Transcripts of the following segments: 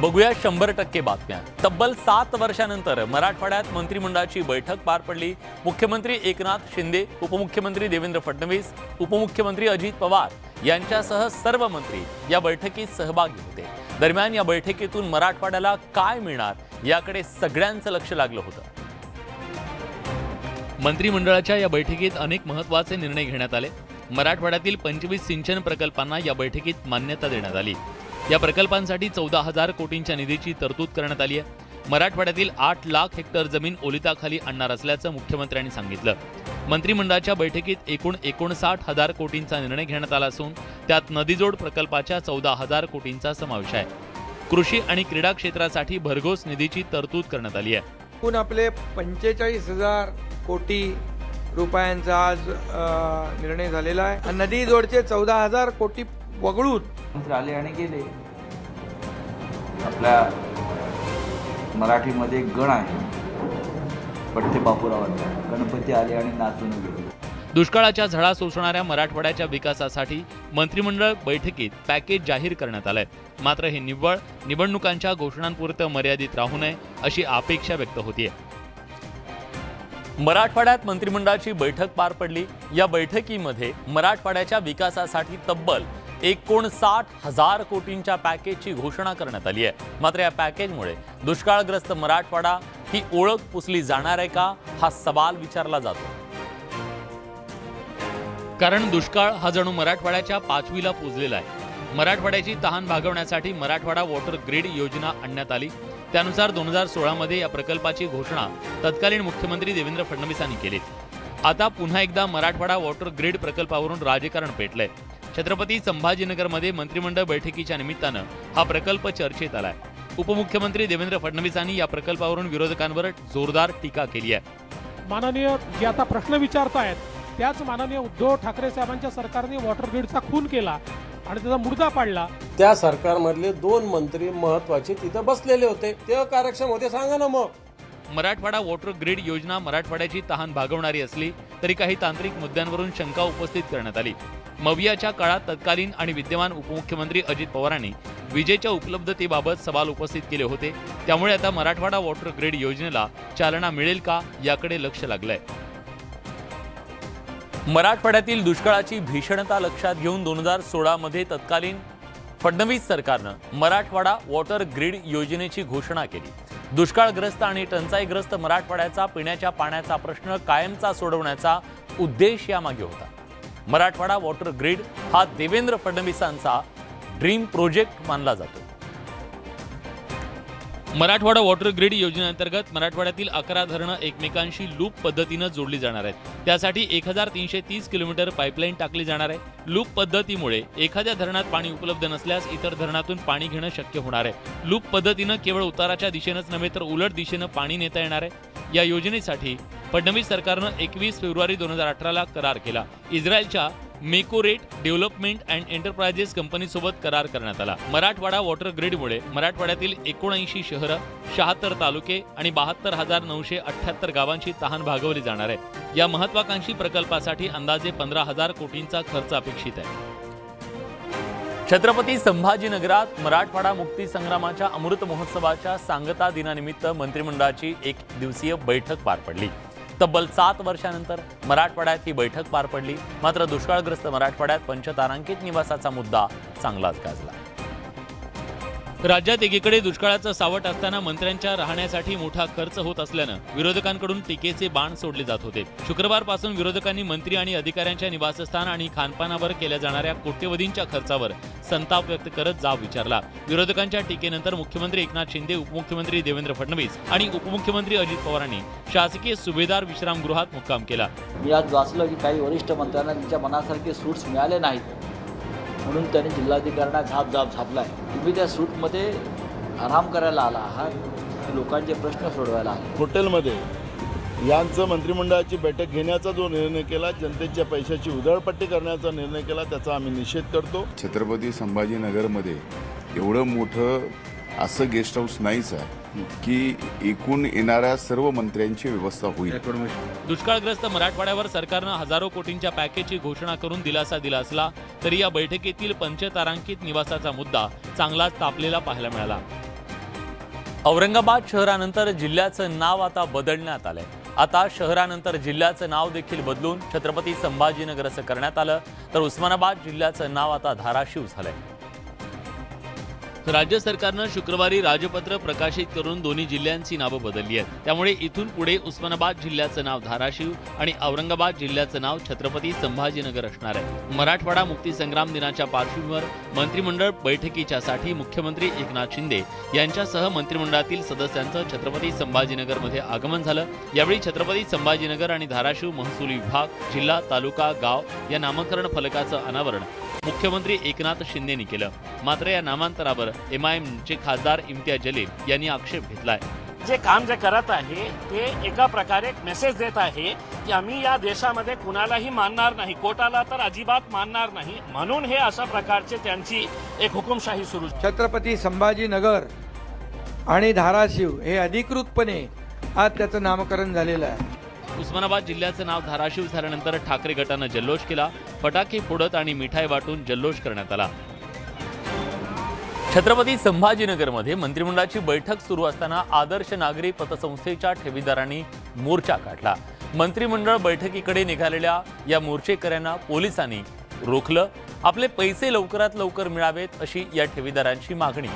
बघूया 100% बातम्या. तब्बल 7 वर्षांनंतर मराठवाड्यात मंत्रिमंडळाची बैठक पार पडली. मुख्यमंत्री एकनाथ शिंदे, उपमुख्यमंत्री देवेंद्र फडणवीस, उपमुख्यमंत्री अजित पवार यांच्यासह सर्व मंत्री या बैठकीत सहभागी होते. दरम्यान या बैठकीतून मराठवाड्याला काय मिळणार याकडे सगळ्यांचं लक्ष लागलं होतं. मंत्रिमंडळाच्या या बैठकीत अनेक महत्त्वाचे निर्णय घेण्यात आले. मराठवाड्यातील 25 सिंचन प्रकल्पांना या बैठकीत मान्यता देण्यात आली. या प्रकल्पांसाठी 14,000 कोटींच्या निधीची तरतूद करण्यात आली आहे. मराठवाड्यातील 8 लाख हेक्टर जमीन ओलिताखाली आणणार असल्याचं मुख्यमंत्र्यांनी सांगितलं. मंत्रिमंडळाच्या बैठकीत एकूण 59,000 कोटींचा निर्णय घेण्यात आला असून त्यात नदीजोड प्रकल्पाच्या 14,000 कोटींचा समावेश आहे. कृषी आणि क्रीडा क्षेत्रासाठी भरघोस निधीची तरतूद करण्यात आली आहे. एकूण आपले 45,000 कोटी रुपयांचा आज निर्णय झालेला आहे. नदी जोडचे 14,000 कोटी वगळून आले आणि गेले. आपल्या मराठीमध्ये गण आहे, पठ्ठे बापूराव, गणपती आले आणि नाचून गेले. दुष्काळाच्या झळा सोसणाऱ्या मराठवाड्याच्या विकासासाठी मंत्रिमंडळ बैठकीत पॅकेज जाहीर करण्यात आलंय. मात्र हे निव्वळ निवडणुकांच्या घोषणांपुरतं मर्यादित राहू नये अशी अपेक्षा व्यक्त होतीये. मराठवाड्यात मंत्रिमंडळाची बैठक पार पडली. या बैठकीमध्ये मराठवाड्याच्या विकासासाठी तब्बल 59,000 कोटींच्या पॅकेजची घोषणा करण्यात आली आहे. मात्र या पॅकेजमुळे दुष्काळग्रस्त मराठवाडा ही ओळख पुसली जाणार आहे का हा सवाल विचारला जातो. कारण दुष्काळ हा जणू मराठवाड्याच्या पाचवीला पुजलेला आहे. मराठवाड्याची तहान भागवण्यासाठी मराठवाडा वॉटर ग्रीड योजना आणण्यात आली. त्यानुसार 2016 मध्ये या प्रकल्पाची घोषणा तत्कालीन मुख्यमंत्री देवेंद्र फडणवीसांनी केली. आता पुन्हा एकदा मराठवाडा वॉटर ग्रीड प्रकल्पावरून राजकारण पेटलंय. छत्रपती संभाजीनगरमध्ये मंत्रिमंडळ बैठकीच्या निमित्तानं हा प्रकल्प चर्चेत आलाय. उपमुख्यमंत्री देवेंद्र फडणवीसांनी या प्रकल्पावरून विरोधकांवर जोरदार टीका केली आहे. माननीय जे आता प्रश्न विचारतायत त्याच माननीय उद्धव ठाकरे साहेबांच्या सरकारने वॉटर ग्रीडचा खून केला आणि त्याचा मुर्दा पाडला. त्या सरकारमधले 2 मंत्री महत्त्वाचे तिथे बसलेले होते, ते कार्यक्षम होते, सांगा ना मग. मराठवाडा वॉटर ग्रीड योजना मराठवाड्याची तहान भागवणारी असली तरी काही तांत्रिक मुद्द्यांवरून शंका उपस्थित करण्यात आली. मवियाच्या काळात तत्कालीन आणि विद्यमान उपमुख्यमंत्री अजित पवारांनी विजेच्या उपलब्धतेबाबत सवाल उपस्थित केले होते. त्यामुळे आता मराठवाडा वॉटर ग्रीड योजनेला चालना मिळेल का याकडे लक्ष लागलंय. मराठवाड्यातील दुष्काळाची भीषणता लक्षात घेऊन 2016 मध्ये तत्कालीन फडणवीस सरकारनं मराठवाडा वॉटर ग्रीड योजनेची घोषणा केली. दुष्काळग्रस्त आणि टंचाईग्रस्त मराठवाड्याचा पिण्याच्या पाण्याचा प्रश्न कायमचा सोडवण्याचा उद्देश यामागे होता. मराठवाडा वॉटर ग्रीड हा देवेंद्र फडणवीसांचा ड्रीम प्रोजेक्ट मानला जातो. मराठवाडा वॉटर ग्रीड योजनेअंतर्गत मराठवाड्यातील 11 धरणं एकमेकांशी लूप पद्धतीनं जोडली जाणार आहेत. त्यासाठी 1330 किलोमीटर पाईपलाईन टाकली जाणार आहे. लूप पद्धतीमुळे एखाद्या धरणात पाणी उपलब्ध नसल्यास इतर धरणातून पाणी घेणं शक्य होणार आहे. लूप पद्धतीनं केवळ उताराच्या दिशेनंच नव्हे तर उलट दिशेनं पाणी नेता येणार आहे. या योजनेसाठी फडणवीस सरकारनं 21 फेब्रुवारी 2018 ला करार केला. इस्रायलच्या मेकोरेट डेव्हलपमेंट अँड एंटरप्राइजेस कंपनीसोबत करार करण्यात आला. मराठवाडा वॉटर ग्रीडमुळे मराठवाड्यातील 79 शहरं, 76 तालुके आणि 72,978 गावांची तहान भागवली जाणार आहे. या महत्वाकांक्षी प्रकल्पासाठी अंदाजे 15,000 कोटींचा खर्च अपेक्षित आहे. छत्रपती संभाजीनगरात मराठवाडा मुक्ती संग्रामाच्या अमृत महोत्सवाच्या सांगता दिनानिमित्त मंत्रिमंडळाची 1 दिवसीय बैठक पार पडली. तब्बल 7 वर्षांनंतर मराठवाड्यात ही बैठक पार पडली. मात्र दुष्काळग्रस्त मराठवाड्यात पंचतारांकित निवासाचा मुद्दा चांगलाच गाजला. राज्यात एकीकडे दुष्काळाचं सावट असताना मंत्र्यांच्या राहण्यासाठी मोठा खर्च होत असल्यानं विरोधकांकडून टीकेचे बाण सोडले जात होते. शुक्रवारपासून विरोधकांनी मंत्री आणि अधिकाऱ्यांच्या निवासस्थान आणि खानपानावर केल्या जाणाऱ्या कोट्यवधींच्या खर्चावर संताप व्यक्त करत जाब विचारला. विरोधकांच्या टीकेनंतर मुख्यमंत्री एकनाथ शिंदे, उपमुख्यमंत्री देवेंद्र फडणवीस आणि उपमुख्यमंत्री अजित पवारांनी शासकीय सुभेदार विश्रामगृहात मुक्काम केला. मी आज वाचलं की काही वरिष्ठ मंत्र्यांना त्यांच्या मनासारखे सूट्स मिळाले नाहीत म्हणून त्यांनी जिल्हाधिकाऱ्यांना झापला आहे. तुम्ही त्या सूटमध्ये आराम करायला आला आहात, लोकांचे प्रश्न सोडवायला आला. हॉटेलमध्ये यांचं मंत्रिमंडळाची बैठक घेण्याचा जो निर्णय केला, जनतेच्या पैशाची उधळपट्टी करण्याचा निर्णय केला, त्याचा आम्ही निषेध करतो. छत्रपती संभाजीनगरमध्ये एवढं मोठं असं गेस्ट हाऊस नाहीच आहे की एकूण येणाऱ्या सर्व मंत्र्यांची व्यवस्था होईल. दुष्काळग्रस्त मराठवाड्यावर सरकारनं हजारो कोटींच्या पॅकेजची घोषणा करून दिलासा दिला असला तरी या बैठकीतील पंचतारांकित निवासाचा मुद्दा चांगलाच तापलेला पाहायला मिळाला. औरंगाबाद शहरानंतर जिल्ह्याचं नाव आता बदलण्यात आले। आता शहरानंतर जिल्ह्याचं नाव देखील बदलून छत्रपती संभाजीनगर असं करण्यात आलं, तर उस्मानाबाद जिल्ह्याचं नाव आता धाराशिव झाले। राज्य सरकारने शुक्रवारी राजपत्र प्रकाशित करून दोन्ही जिल्ह्यांची नावे बदलली आहेत। त्यामुळे इथून पुढे उस्मानाबाद जिल्ह्याचं नाव धाराशिव आणि औरंगाबाद जिल्ह्याचं नाव छत्रपती संभाजीनगर असणार आहे। मराठवाडा मुक्ती संग्राम दिनाच्या पार्श्वभूमीवर मंत्रिमंडळ बैठकीसाठी मुख्यमंत्री एकनाथ शिंदे यांच्यासह मंत्रिमंडळातील सदस्यांचं छत्रपती संभाजीनगर मध्ये आगमन झालं। यावेळी छत्रपती संभाजीनगर आणि धाराशिव महसूल विभाग, जिल्हा, तालुका, गाव या नामकरण फलकाचं अनावरण मुख्यमंत्री एकनाथ शिंदेंनी केलं। मात्र या नामांतरावर एमआयएमचे खासदार इम्तियाज जलील यांनी आक्षेप घेतलाय। जे काम जे करत आहे ते एका प्रकारे एक मेसेज देत आहे की आम्ही या देशामध्ये कुणालाही मानणार नाही, कोटाला तर अजिबात मानणार नाही, म्हणून हे अशा प्रकारचे त्यांची एक हुकुमशाही सुरू। छत्रपती संभाजीनगर आणि धाराशिव हे अधिकृतपणे आज त्याचं नामकरण झालेलं आहे। उस्मानाबाद जिल्ह्याचं नाव धाराशिव झाल्यानंतर ठाकरे गटाने जल्लोष केला। फटाके फोडत आणि मिठाई वाटून जल्लोष करण्यात आला। छत्रपती संभाजीनगर मध्ये मंत्रिमंडळाची बैठक सुरू असताना आदर्श नागरी पतसंस्थेच्या ठेवीदारांनी मोर्चा काढला। मंत्रिमंडळ बैठकीकडे निघालेल्या या मोर्चेकऱ्यांना पोलिसांनी रोखलं। आपले पैसे लवकरात लवकर मिळावेत अशी या ठेवीदारांची मागणी।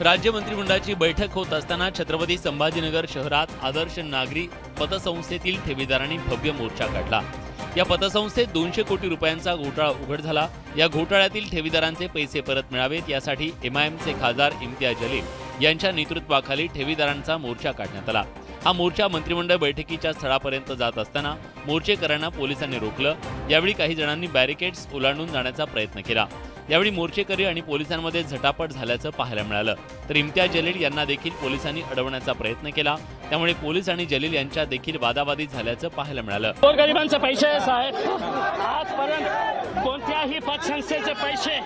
राज्य मंत्रिमंडळाची बैठक होत असताना छत्रपती संभाजीनगर शहरात आदर्श नागरी पतसंस्थेतील ठेवीदारांनी भव्य मोर्चा काढला। या पतसंस्थेत 200 कोटी रुपयांचा घोटाळा उघड झाला। या घोटाळ्यातील ठेवीदारांचे पैसे परत मिळावेत यासाठी एमआयएमचे खासदार इम्तियाज जलील यांच्या नेतृत्वाखाली ठेवीदारांचा मोर्चा काढण्यात आला। हा मोर्चा मंत्रिमंडळ बैठकीच्या स्थळापर्यंत जात असताना मोर्चेकऱ्यांना पोलिसांनी रोखलं। यावेळी काही जणांनी बॅरिकेड्स ओलांडून जाण्याचा प्रयत्न केला। यावेळी मोर्चेकरी आणि पोलिसांमध्ये झटापट झाल्याचं पाहायला मिळालं। तर इम्तियाज जलील यांना देखील पोलिसांनी अडवण्याचा प्रयत्न केला। त्यामुळे पोलीस आणि जलील यांच्या देखील वादावादी झाल्याचं पाहायला मिळालं। गोरगरिबांचे पैसे आजपर्यंत कोणत्याही पतसंस्थेचे पैसे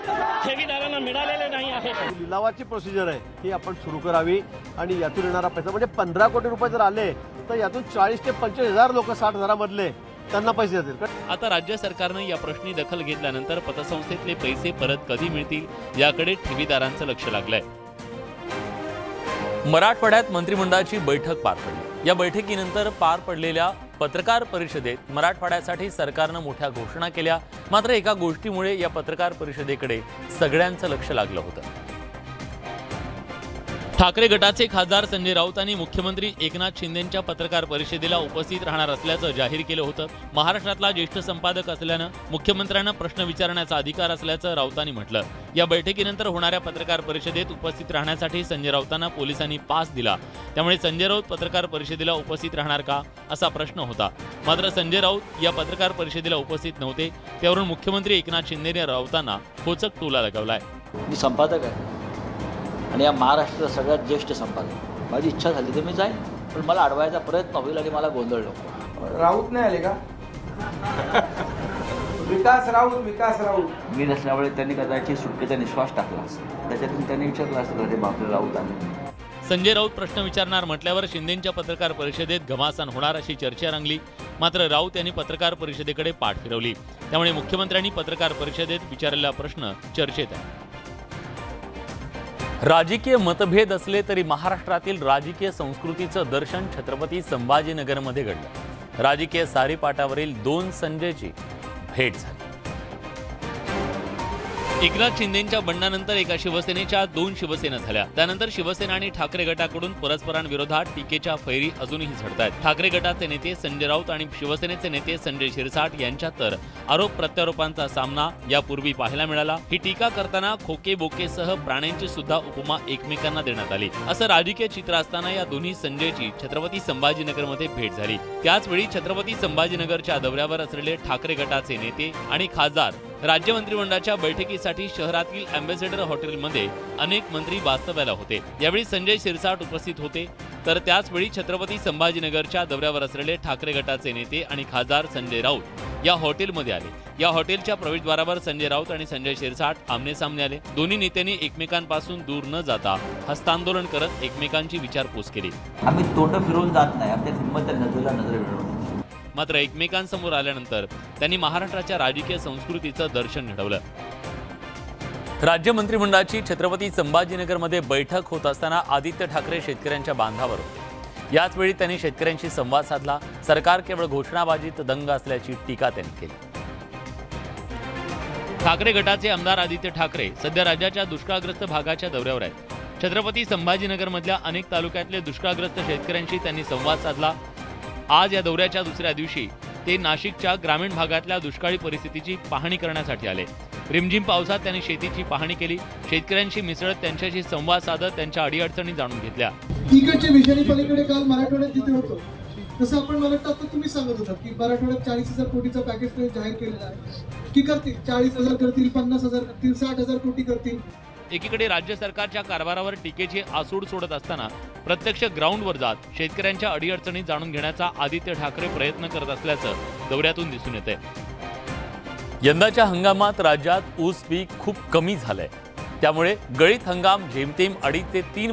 ठेवीदारांना मिळालेले नाही आहेत। लिलावाची प्रोसिजर आहे ही आपण सुरू करावी आणि यातून येणारा पैसा म्हणजे 15 कोटी रुपये जर आले तर यातून 40 ते 45 हजार लोक 60 हजारामधले त्यांना पैसे देतील। आता राज्य सरकारने या प्रश्नी दखल घेतल्यानंतर पतसंस्थेतले पैसे परत कधी मिळतील याकडे ठेवीदारांचं लक्ष लागलंय। मराठवाड्यात मंत्रिमंडळाची बैठक पार पडली। या बैठकीनंतर पार पडलेल्या पत्रकार परिषदेत मराठवाड्यासाठी सरकारने मोठ्या घोषणा केल्या। मात्र एका गोष्टीमुळे या पत्रकार परिषदेकडे सगळ्यांचं लक्ष लागलं होतं। ठाकरे गटाचे खासदार संजय राऊत यांनी मुख्यमंत्री एकनाथ शिंदेंच्या पत्रकार परिषदेला उपस्थित राहणार असल्याचं जाहीर केलं होतं। महाराष्ट्रातला ज्येष्ठ संपादक असल्यानं मुख्यमंत्र्यांना प्रश्न विचारण्याचा अधिकार असल्याचं राऊतांनी म्हटलं। या बैठकीनंतर होणाऱ्या पत्रकार परिषदेत उपस्थित राहण्यासाठी संजय राऊतांना पोलिसांनी पास दिला। त्यामुळे संजय राऊत पत्रकार परिषदेला उपस्थित राहणार का असा प्रश्न होता। मात्र संजय राऊत या पत्रकार परिषदेला उपस्थित नव्हते, त्यावरून मुख्यमंत्री एकनाथ शिंदेने राऊतांना खोचक टोला लगावलाय। मी संपादक आहे आणि या महाराष्ट्राचा सगळ्यात ज्येष्ठ संपादक, माझी इच्छा झाली तर मी जाईन, पण मला अडवायचा प्रयत्न होईल आणि मला गोंधळ नको। राऊत नाही आले का? विकास राऊत मी नसल्यामुळे त्यांनी कदाचित सुटकेचा निश्वास टाकला असेल, त्याच्यातून त्यांनी विचारलं असतं, अरे बापरे राऊत आले। संजय राऊत प्रश्न विचारणार म्हटल्यावर शिंदेंच्या पत्रकार परिषदेत घमासान होणार अशी चर्चा रंगली। मात्र राऊत यांनी पत्रकार परिषदेकडे पाठ फिरवली। त्यामुळे मुख्यमंत्र्यांनी पत्रकार परिषदेत विचारलेला प्रश्न चर्चेत आहे। राजकीय मतभेद असले तरी महाराष्ट्रातील राजकीय संस्कृतीचं दर्शन छत्रपती संभाजीनगरमध्ये घडलं। राजकीय सारीपाटावरील 2 संजयची भेट झाली। एकनाथ शिंदेंच्या बंडानंतर एका शिवसेनेच्या 2 शिवसेना झाल्या। त्यानंतर शिवसेना आणि ठाकरे गटाकडून परस्परांविरोधात टीकेच्या फैरी अजूनही झडतायत। ठाकरे गटाचे नेते संजय राऊत आणि शिवसेनेचे नेते संजय शिरसाट यांच्यात तर आरोप प्रत्यारोपांचा सामना यापूर्वी पाहायला मिळाला। ही टीका करताना खोके बोकेसह प्राण्यांची सुद्धा उपमा एकमेकांना देण्यात आली। असं राजकीय चित्र असताना या दोन्ही संजयची छत्रपती संभाजीनगरमध्ये भेट झाली। त्याचवेळी छत्रपती संभाजीनगरच्या दौऱ्यावर असलेले ठाकरे गटाचे नेते आणि खासदार राज्य मंत्रिमंडळाच्या बैठकीसाठी शहरातील अँबेसेडर हॉटेलमध्ये अनेक मंत्री वास्तव्याला होते। यावेळी संजय शिरसाट उपस्थित होते, तर त्याचवेळी छत्रपती संभाजीनगरच्या दौऱ्यावर असलेले ठाकरे गटाचे नेते आणि खासदार संजय राऊत या हॉटेलमध्ये आले। या हॉटेलच्या प्रवेशद्वारावर संजय राऊत आणि संजय शिरसाट आमनेसामने आले। दोन्ही नेत्यांनी एकमेकांपासून दूर न जाता हस्तांदोलन करत एकमेकांची विचारपूस केली। आम्ही तोंड फिरवून जात नाही, आमच्या हिंमत नजरेला नजर मिळवून। मात्र एकमेकांसमोर आल्यानंतर त्यांनी महाराष्ट्राच्या राजकीय संस्कृतीचं दर्शन घडवलं। राज्य मंत्रिमंडळाची छत्रपती संभाजीनगरमध्ये बैठक होत असताना आदित्य ठाकरे शेतकऱ्यांच्या बांधावर होते। याच वेळी त्यांनी शेतकऱ्यांशी संवाद साधला। सरकार केवळ घोषणाबाजीत दंग असल्याची टीका त्यांनी केली। ठाकरे गटाचे आमदार आदित्य ठाकरे सध्या राज्याच्या दुष्काळग्रस्त भागाच्या दौऱ्यावर आहेत। छत्रपती संभाजीनगरमधल्या अनेक तालुक्यातले दुष्काळग्रस्त शेतकऱ्यांशी त्यांनी संवाद साधला। आज या दौऱ्याच्या दुसऱ्या दिवशी ते नाशिकच्या ग्रामीण भागातल्या दुष्काळी परिस्थितीची पाहणी करण्यासाठी आले। रिमझिम पावसात त्यांनी शेतीची पाहणी केली। शेतकऱ्यांशी मिसळत त्यांच्याशी संवाद साधत त्यांच्या अडीअडचणी जाणून घेतल्या। तिकडचे विषारी पलीकडे काल मराठवाड्यात जिथे होतो तसं आपण मला वाटतं आता तुम्ही सांगत होता की मराठवाड्यात 40,000 कोटीचा पॅकेज त्यांनी जाहीर केलेला आहे की करतील 40,000 करतील 50,000 करतील 60,000 कोटी करतील। एकीकडे राज्य सरकारच्या कारभारावर टीकेची आसूड सोडत असताना प्रत्यक्ष ग्राउंडवर जात शेतकऱ्यांच्या अडीअडचणी जाणून घेण्याचा आदित्य ठाकरे प्रयत्न करत असल्याचं दौऱ्यातून दिसून येतंय। यंदाच्या हंगामात राज्यात ऊस पीक खूप कमी झालंय, त्यामुळे गळीत हंगाम जेमतेम 2 ते 3